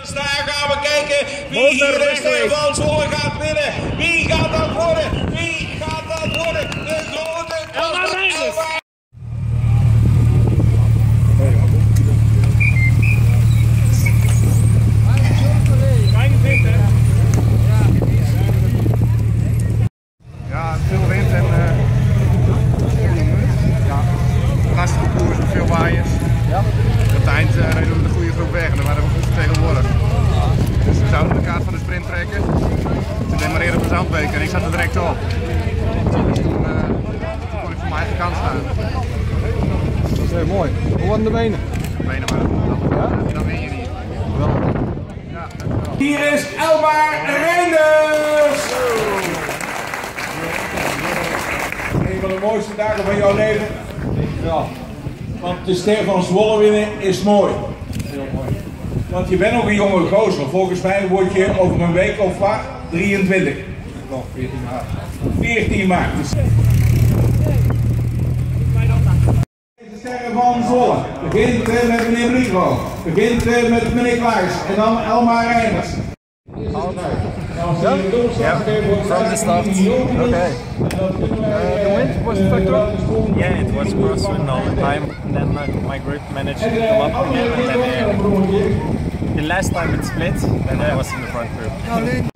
Dus daar gaan we kijken wie hier de Ster van Zwolle gaat winnen. Wie gaat dat worden? Wie gaat dat worden? De grote Elmar Eijers. Ja, veel wind en lastige koers met veel waaiers. Op het eind reden we de goede groep weg en dan waren we goed vertegenwoordigd. Dus we zouden de kaart van de sprint trekken. Toen demareerde op de Zandbeek en ik zat er direct op. Dus toen kon ik voor mijn eigen kant staan. Dat is heel mooi. Hoe waren de benen? De benen waren goed. En dan win je niet. Wel. Ja, dankjewel. Hier is Elmar Reinders! Een van de mooiste dagen van jouw leven. Dankjewel. Want de Ster van Zwolle winnen is mooi. Heel mooi. Want je bent nog een jonge gozer. Volgens mij word je over een week of wat 23. Nog 14 maart. 14 maart. De Ster van Zwolle. Begint met meneer Riekel. Begint met meneer Klaas. En dan Elmar Eijers. Ja, from the start. Okay. The wind was a factor? Yeah, it was crosswind all the time. And then my group managed to come up again. And then the last time it split, then I was in the front group.